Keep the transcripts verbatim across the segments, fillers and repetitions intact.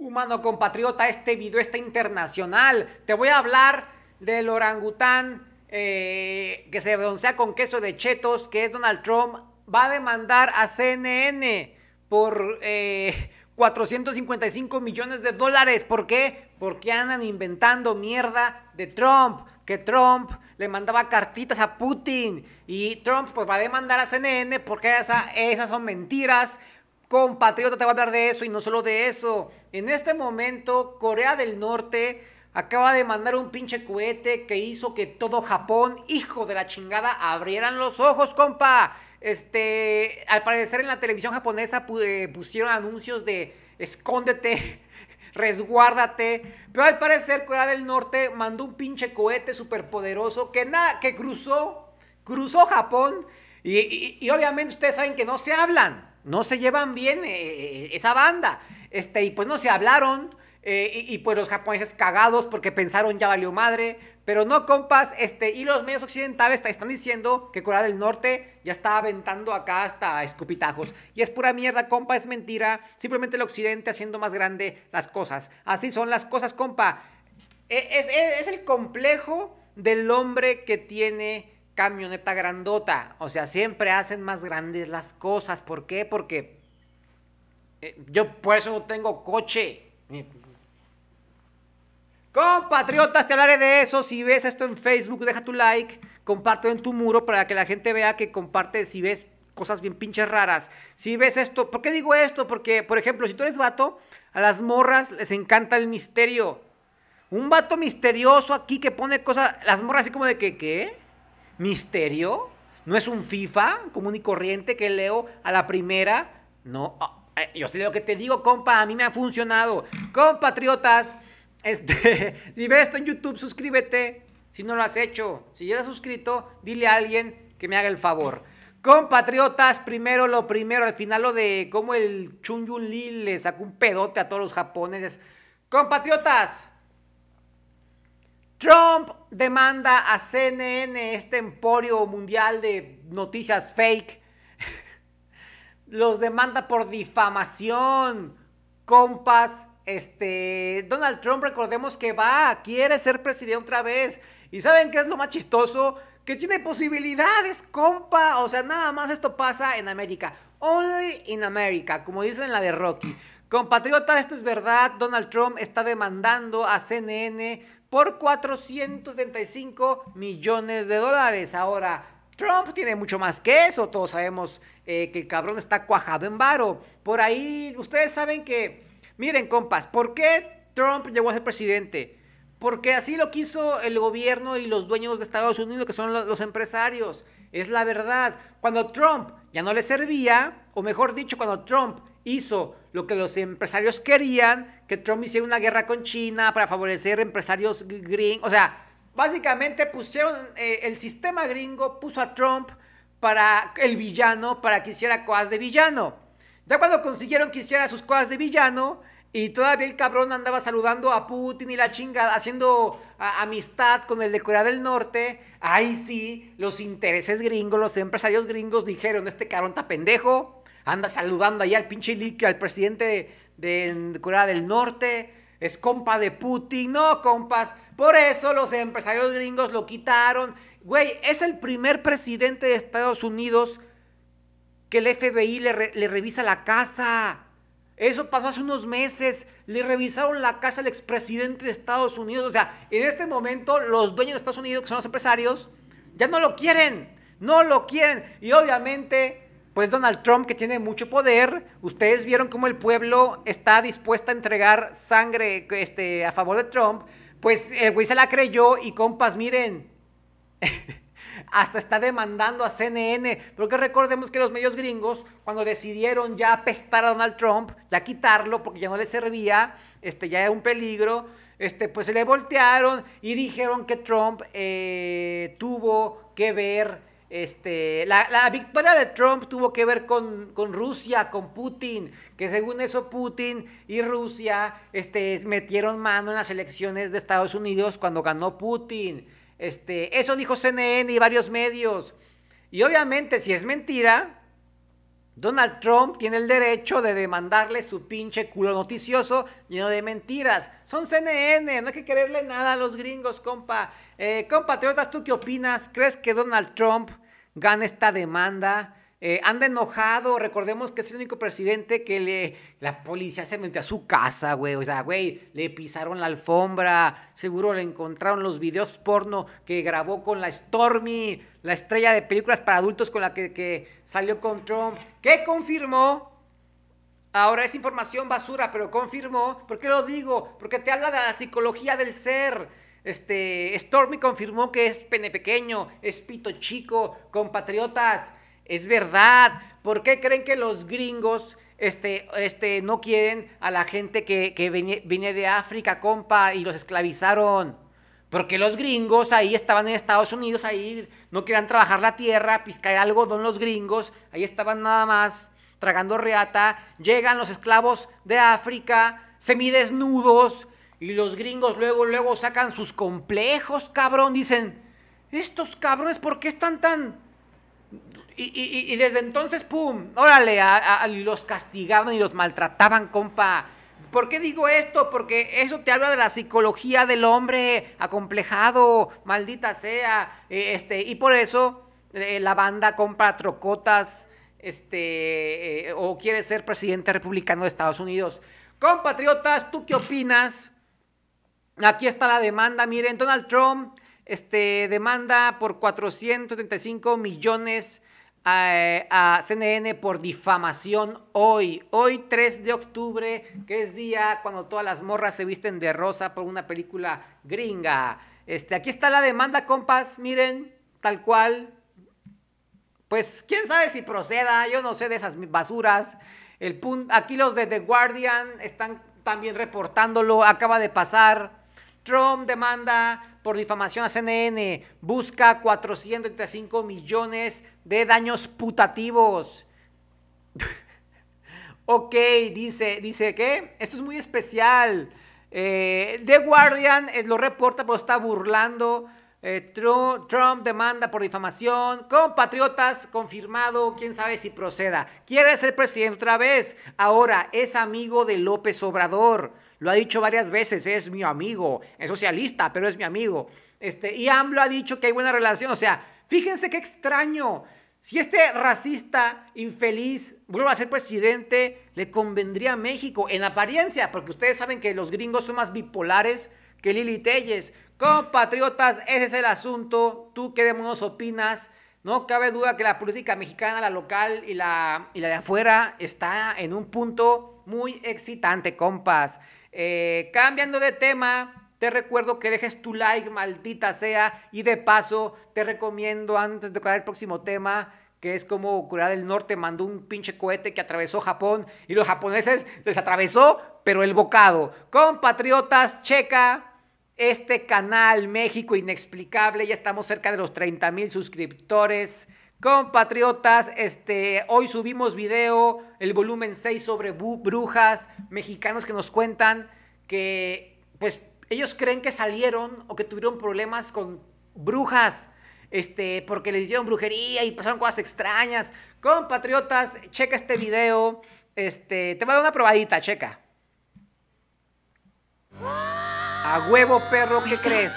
Humano compatriota, este video está internacional. Te voy a hablar del orangután eh, que se broncea con queso de chetos, que es Donald Trump. Va a demandar a C N N por eh, cuatrocientos cincuenta y cinco millones de dólares. ¿Por qué? Porque andan inventando mierda de Trump. Que Trump le mandaba cartitas a Putin. Y Trump pues va a demandar a C N N porque esa, esas son mentiras. Compatriota, te voy a hablar de eso y no solo de eso. En este momento, Corea del Norte acaba de mandar un pinche cohete que hizo que todo Japón, hijo de la chingada, abrieran los ojos, compa. Este, al parecer en la televisión japonesa pusieron anuncios de escóndete, resguárdate. Pero al parecer Corea del Norte mandó un pinche cohete superpoderoso que, na, que cruzó, cruzó Japón. Y, y, y obviamente ustedes saben que no se hablan. No se llevan bien eh, esa banda. Este, y pues no se hablaron. Eh, y, y pues los japoneses cagados porque pensaron ya valió madre. Pero no, compas. Este, y los medios occidentales están diciendo que Corea del Norte ya está aventando acá hasta escupitajos. Y es pura mierda, compa. Es mentira. Simplemente el occidente haciendo más grande las cosas. Así son las cosas, compa. Es, es, es el complejo del hombre que tiene camioneta grandota, o sea, siempre hacen más grandes las cosas. ¿Por qué? Porque eh, yo por eso no tengo coche. Compatriotas, te hablaré de eso. Si ves esto en Facebook, deja tu like, compártelo en tu muro para que la gente vea que compartes si ves cosas bien pinches raras. Si ves esto, ¿por qué digo esto? Porque, por ejemplo, si tú eres vato, a las morras les encanta el misterio. Un vato misterioso aquí que pone cosas, las morras así como de que, ¿qué? ¿Misterio? ¿No es un FIFA común y corriente que leo a la primera? No, oh, eh, yo sé lo que te digo, compa, a mí me ha funcionado. Compatriotas, este, si ves esto en YouTube, suscríbete. Si no lo has hecho, si ya has suscrito, dile a alguien que me haga el favor. Compatriotas, primero lo primero, al final lo de cómo el Chun Yun Lee le sacó un pedote a todos los japoneses. Compatriotas, Trump demanda a C N N, este emporio mundial de noticias fake. Los demanda por difamación. Compas, este, Donald Trump, recordemos que va, quiere ser presidente otra vez. ¿Y saben qué es lo más chistoso? Que tiene posibilidades, compa. O sea, nada más esto pasa en América. Only in America, como dicen en la de Rocky. Compatriotas, esto es verdad. Donald Trump está demandando a C N N por cuatrocientos setenta y cinco millones de dólares. Ahora, Trump tiene mucho más que eso. Todos sabemos eh, que el cabrón está cuajado en varo. Por ahí, ustedes saben que... Miren, compas, ¿por qué Trump llegó a ser presidente? Porque así lo quiso el gobierno y los dueños de Estados Unidos, que son los empresarios. Es la verdad. Cuando Trump ya no le servía, o mejor dicho, cuando Trump hizo lo que los empresarios querían, que Trump hiciera una guerra con China para favorecer empresarios gringos. O sea, básicamente pusieron, eh, el sistema gringo puso a Trump para el villano, para que hiciera cosas de villano. Ya cuando consiguieron que hiciera sus cosas de villano, y todavía el cabrón andaba saludando a Putin y la chingada, haciendo a, amistad con el de Corea del Norte, ahí sí, los intereses gringos, los empresarios gringos dijeron, este cabrón está pendejo. Anda saludando ahí al pinche líquido, al presidente de, de Corea del Norte. Es compa de Putin. No, compas. Por eso los empresarios gringos lo quitaron. Güey, es el primer presidente de Estados Unidos que el F B I le, re, le revisa la casa. Eso pasó hace unos meses. Le revisaron la casa al expresidente de Estados Unidos. O sea, en este momento los dueños de Estados Unidos, que son los empresarios, ya no lo quieren. No lo quieren. Y obviamente... pues Donald Trump, que tiene mucho poder, ustedes vieron cómo el pueblo está dispuesto a entregar sangre este, a favor de Trump, pues el güey se la creyó y compas, miren, hasta está demandando a C N N, porque recordemos que los medios gringos, cuando decidieron ya apestar a Donald Trump, ya quitarlo porque ya no le servía, este, ya era un peligro, este, pues se le voltearon y dijeron que Trump eh, tuvo que ver... Este, la, la victoria de Trump tuvo que ver con, con Rusia, con Putin, que según eso Putin y Rusia este, metieron mano en las elecciones de Estados Unidos cuando ganó Putin. Este, eso dijo C N N y varios medios. Y obviamente si es mentira, Donald Trump tiene el derecho de demandarle su pinche culo noticioso lleno de mentiras. Son C N N, no hay que quererle nada a los gringos, compa. Eh, compatriotas, ¿tú qué opinas? ¿Crees que Donald Trump gana esta demanda? Eh, anda enojado, recordemos que es el único presidente que le, la policía se metió a su casa, güey, o sea, güey, le pisaron la alfombra, seguro le encontraron los videos porno que grabó con la Stormy, la estrella de películas para adultos con la que, que salió con Trump, que confirmó, ahora es información basura, pero confirmó. ¿Por qué lo digo? Porque te habla de la psicología del ser. Este, Stormy confirmó que es pene pequeño, es pito chico, compatriotas. Es verdad. ¿Por qué creen que los gringos este, este, no quieren a la gente que, que viene de África, compa, y los esclavizaron? Porque los gringos ahí estaban en Estados Unidos, ahí no querían trabajar la tierra, piscar algodón los gringos, ahí estaban nada más tragando reata. Llegan los esclavos de África, semidesnudos, y los gringos luego, luego sacan sus complejos, cabrón. Dicen, estos cabrones, ¿por qué están tan...? Y, y, y desde entonces, pum, órale, a, a, a, los castigaban y los maltrataban, compa. ¿Por qué digo esto? Porque eso te habla de la psicología del hombre acomplejado, maldita sea. Eh, este, y por eso eh, la banda compra trocotas este, eh, o quiere ser presidente republicano de Estados Unidos. Compatriotas, ¿tú qué opinas? Aquí está la demanda, miren, Donald Trump este, demanda por cuatrocientos setenta y cinco millones a C N N por difamación hoy, hoy tres de octubre, que es día cuando todas las morras se visten de rosa por una película gringa. Este, aquí está la demanda, compas, miren, tal cual. Pues quién sabe si proceda, yo no sé de esas basuras. El punto, aquí los de The Guardian están también reportándolo, acaba de pasar. Trump demanda por difamación a C N N, busca cuatrocientos treinta y cinco millones de daños putativos. Ok, dice, dice que esto es muy especial. Eh, The Guardian es, lo reporta, pero está burlando. Eh, Trump, Trump demanda por difamación. Compatriotas, confirmado, quién sabe si proceda. Quiere ser presidente otra vez. Ahora es amigo de López Obrador. Lo ha dicho varias veces, es mi amigo, es socialista, pero es mi amigo. Este, y AMLO ha dicho que hay buena relación, o sea, fíjense qué extraño. Si este racista, infeliz, vuelve a ser presidente, le convendría a México, en apariencia, porque ustedes saben que los gringos son más bipolares que Lili Telles. Compatriotas, ese es el asunto, ¿tú qué demonios opinas? No cabe duda que la política mexicana, la local y la, y la de afuera, está en un punto muy excitante, compas. Eh, cambiando de tema, te recuerdo que dejes tu like, maldita sea, y de paso te recomiendo, antes de tocar el próximo tema, que es como Corea del Norte mandó un pinche cohete que atravesó Japón y los japoneses les atravesó, pero el bocado. Compatriotas, checa este canal México Inexplicable, ya estamos cerca de los treinta mil suscriptores. Compatriotas, este, hoy subimos video, el volumen seis sobre brujas, mexicanos que nos cuentan que pues ellos creen que salieron o que tuvieron problemas con brujas, este, porque les hicieron brujería y pasaron cosas extrañas. Compatriotas, checa este video, este, te voy a dar una probadita, checa. A huevo, perro, ¿qué crees?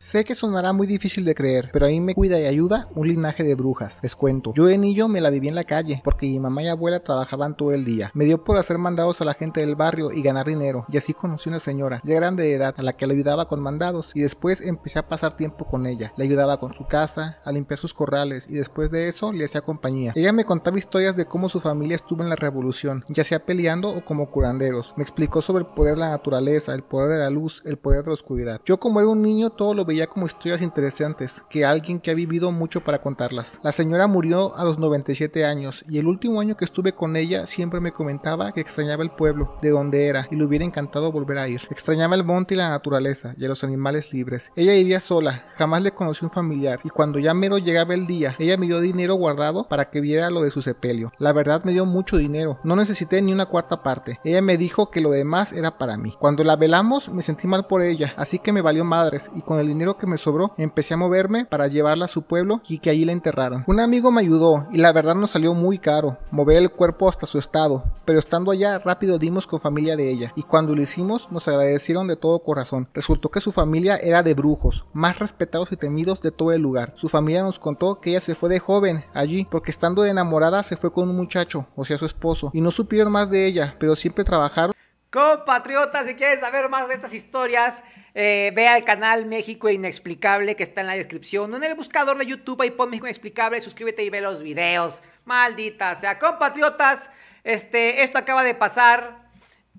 Sé que sonará muy difícil de creer, pero a mí me cuida y ayuda un linaje de brujas. Les cuento, yo de niño me la viví en la calle, porque mi mamá y abuela trabajaban todo el día. Me dio por hacer mandados a la gente del barrio y ganar dinero, y así conocí una señora, ya grande de edad, a la que le ayudaba con mandados, y después empecé a pasar tiempo con ella. Le ayudaba con su casa, a limpiar sus corrales, y después de eso le hacía compañía. Ella me contaba historias de cómo su familia estuvo en la revolución, ya sea peleando o como curanderos. Me explicó sobre el poder de la naturaleza, el poder de la luz, el poder de la oscuridad. Yo, como era un niño, todo lo veía como historias interesantes, que alguien que ha vivido mucho para contarlas. La señora murió a los noventa y siete años, y el último año que estuve con ella siempre me comentaba que extrañaba el pueblo, de donde era, y le hubiera encantado volver a ir. Extrañaba el monte y la naturaleza, y a los animales libres. Ella vivía sola, jamás le conocí un familiar, y cuando ya mero llegaba el día, ella me dio dinero guardado para que viera lo de su sepelio. La verdad me dio mucho dinero, no necesité ni una cuarta parte. Ella me dijo que lo demás era para mí. Cuando la velamos me sentí mal por ella, así que me valió madres, y con el dinero dinero que me sobró empecé a moverme para llevarla a su pueblo y que allí la enterraran. Un amigo me ayudó y la verdad nos salió muy caro mover el cuerpo hasta su estado, pero estando allá rápido dimos con familia de ella y cuando lo hicimos nos agradecieron de todo corazón. Resultó que su familia era de brujos, más respetados y temidos de todo el lugar. Su familia nos contó que ella se fue de joven allí porque estando enamorada se fue con un muchacho, o sea su esposo, y no supieron más de ella, pero siempre trabajaron. Compatriotas, si quieren saber más de estas historias, eh, ve al canal México Inexplicable que está en la descripción, o en el buscador de YouTube, ahí pon México Inexplicable, suscríbete y ve los videos. Maldita sea, compatriotas, este, esto acaba de pasar.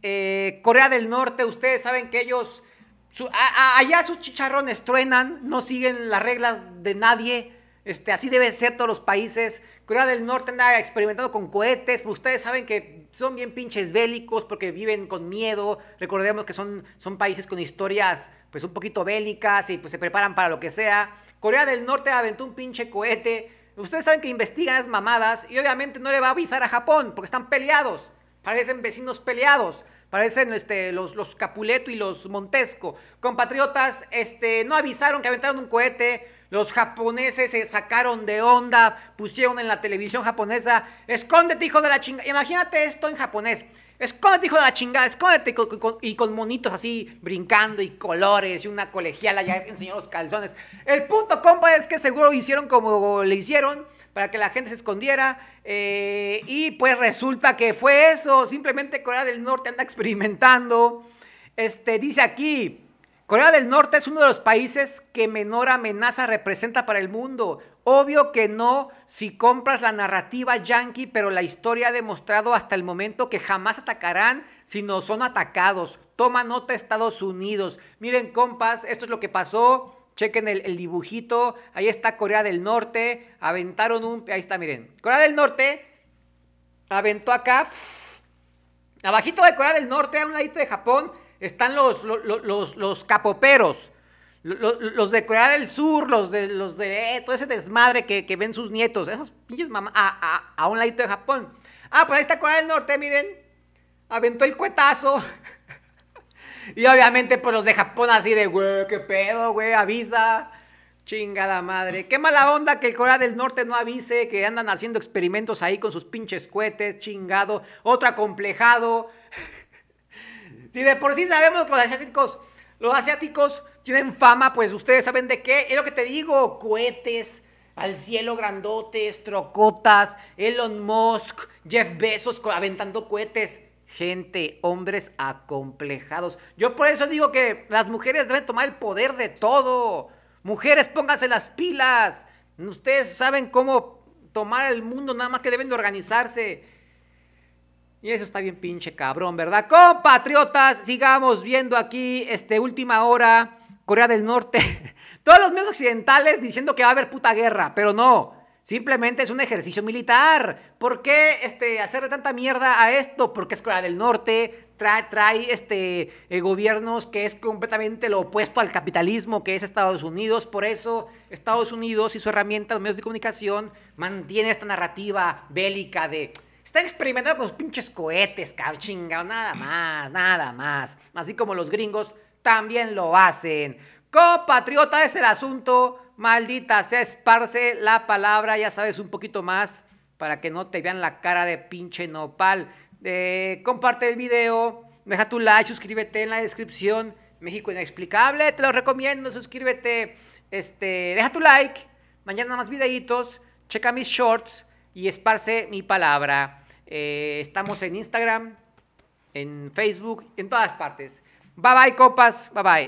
eh, Corea del Norte, ustedes saben que ellos, su, a, a, allá sus chicharrones truenan, no siguen las reglas de nadie. Este, así debe ser todos los países. Corea del Norte anda experimentando con cohetes, pero ustedes saben que son bien pinches bélicos porque viven con miedo. Recordemos que son, son países con historias pues un poquito bélicas y pues se preparan para lo que sea. Corea del Norte aventó un pinche cohete. Ustedes saben que investigan esas mamadas y obviamente no le va a avisar a Japón porque están peleados. Parecen vecinos peleados, parecen este, los, los Capuleto y los Montesco. Compatriotas, este, no avisaron que aventaron un cohete, los japoneses se sacaron de onda, pusieron en la televisión japonesa, escóndete hijo de la chingada, imagínate esto en japonés, escóndete hijo de la chingada, escóndete, y con, con, y con monitos así brincando y colores y una colegiala ya enseñó los calzones. El punto, compa, es que seguro hicieron como le hicieron para que la gente se escondiera, eh, y pues resulta que fue eso. Simplemente Corea del Norte anda experimentando. Este, dice aquí, Corea del Norte es uno de los países que menor amenaza representa para el mundo. Obvio que no si compras la narrativa yanqui, pero la historia ha demostrado hasta el momento que jamás atacarán si no son atacados. Toma nota Estados Unidos. Miren, compas, esto es lo que pasó. Chequen el, el dibujito, ahí está Corea del Norte, aventaron un... Ahí está, miren, Corea del Norte aventó acá, abajito de Corea del Norte, a un ladito de Japón, están los, los, los, los capoperos, los, los de Corea del Sur, los de, los de eh, todo ese desmadre que, que ven sus nietos, esas pinches mamás, a, a, a un ladito de Japón. Ah, pues ahí está Corea del Norte, miren, aventó el cuetazo. Y obviamente, pues los de Japón así de, güey, qué pedo, güey, avisa. Chingada madre. Qué mala onda que el Corea del Norte no avise, que andan haciendo experimentos ahí con sus pinches cohetes, chingado. Otro acomplejado. Si de por sí sabemos que los asiáticos, los asiáticos tienen fama, pues ustedes saben de qué. Es lo que te digo, cohetes al cielo grandotes, trocotas, Elon Musk, Jeff Bezos aventando cohetes. Gente, hombres acomplejados. Yo por eso digo que las mujeres deben tomar el poder de todo. Mujeres, pónganse las pilas. Ustedes saben cómo tomar el mundo, nada más que deben de organizarse. Y eso está bien pinche cabrón, ¿verdad? Compatriotas, sigamos viendo aquí, este, última hora, Corea del Norte. Todos los medios occidentales diciendo que va a haber puta guerra, pero no. Simplemente es un ejercicio militar. ¿Por qué este, hacerle tanta mierda a esto? Porque es Corea del Norte, trae, trae este, eh, gobiernos que es completamente lo opuesto al capitalismo que es Estados Unidos. Por eso Estados Unidos y su herramienta, los medios de comunicación, mantiene esta narrativa bélica de... Están experimentando con sus pinches cohetes, cabrón, chingado, nada más, nada más. Así como los gringos también lo hacen. Compatriota, es el asunto... Maldita sea, esparce la palabra, ya sabes, un poquito más para que no te vean la cara de pinche nopal. Eh, comparte el video, deja tu like, suscríbete en la descripción. México Inexplicable, te lo recomiendo, suscríbete. Este, deja tu like, mañana más videitos, checa mis shorts y esparce mi palabra. Eh, estamos en Instagram, en Facebook, en todas partes. Bye bye, compas, bye bye.